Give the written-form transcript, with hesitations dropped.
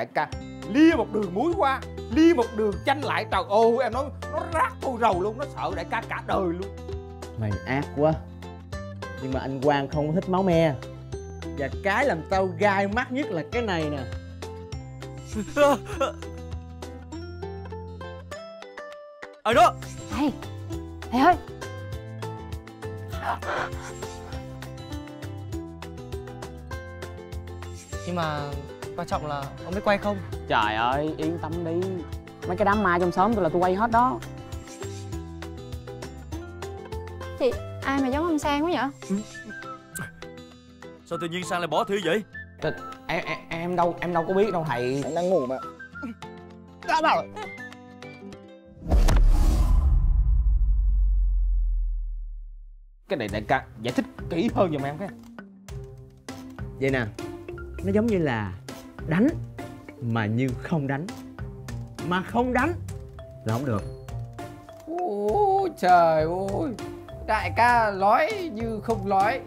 đại ca lia một đường muối qua, lia một đường chanh lại, trời ơi em nói nó rác cô rầu luôn, nó sợ đại ca cả đời luôn. Mày ác quá. Nhưng mà anh Quang không thích máu me. Và cái làm tao gai mắt nhất là cái này nè. Ở đó. Thầy, thầy ơi. Nhưng mà quan trọng là ông biết quay không? Trời ơi, yên tâm đi. Mấy cái đám ma trong xóm tôi là tôi quay hết đó. Chị, ai mà giống ông Sang quá vậy? Sao tự nhiên Sang lại bỏ thi vậy? Trời, em đâu có biết đâu thầy. Em đang ngủ mà. Đã bảo. Cái này đại ca giải thích kỹ hơn giùm em cái. Vậy nè, nó giống như là đánh mà như không đánh, mà không đánh là không được. Ôi trời ơi, đại ca nói như không nói,